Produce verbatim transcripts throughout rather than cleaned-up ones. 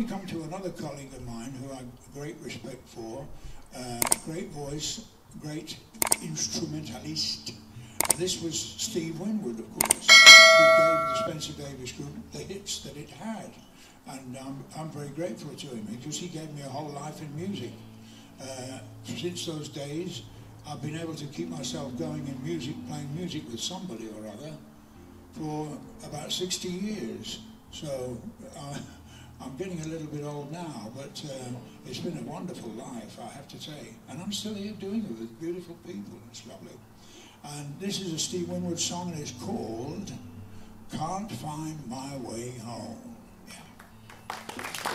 we come to another colleague of mine who I have great respect for, uh, great voice, great instrumentalist. This was Steve Winwood, of course, who gave the Spencer Davis group the hits that it had. And um, I'm very grateful to him because he gave me a whole life in music. Uh, since those days, I've been able to keep myself going in music, playing music with somebody or other, for about sixty years. So uh, I'm getting a little bit old now, but uh, it's been a wonderful life, I have to say. And I'm still here doing it with beautiful people. It's lovely. And this is a Steve Winwood song, and it's called "Can't Find My Way Home." Yeah.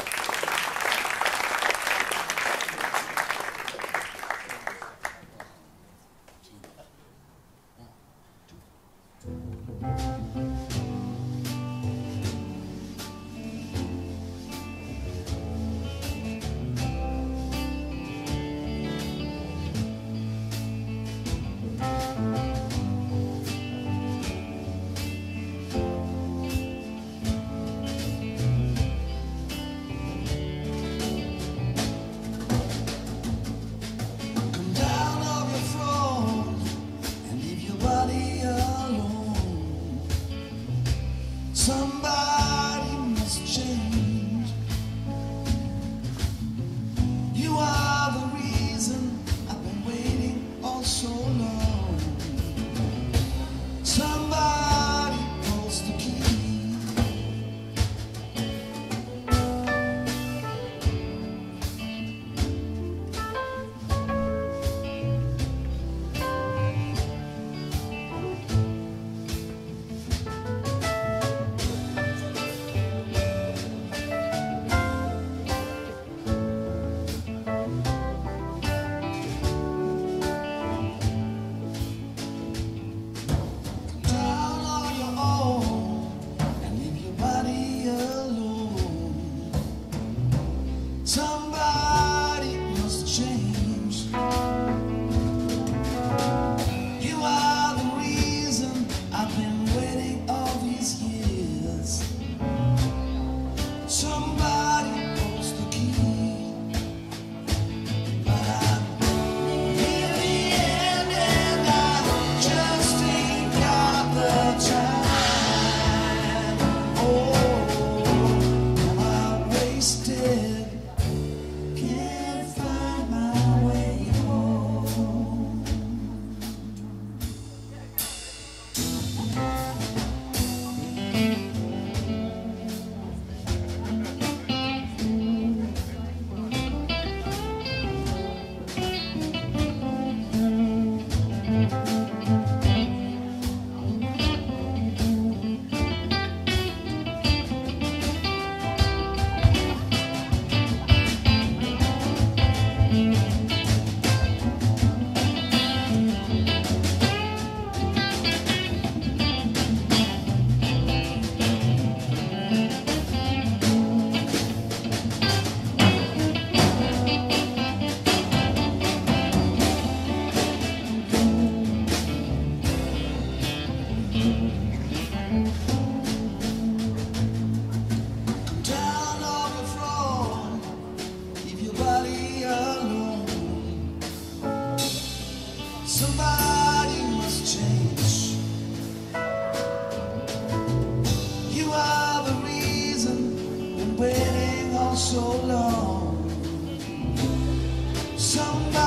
So long. Somebody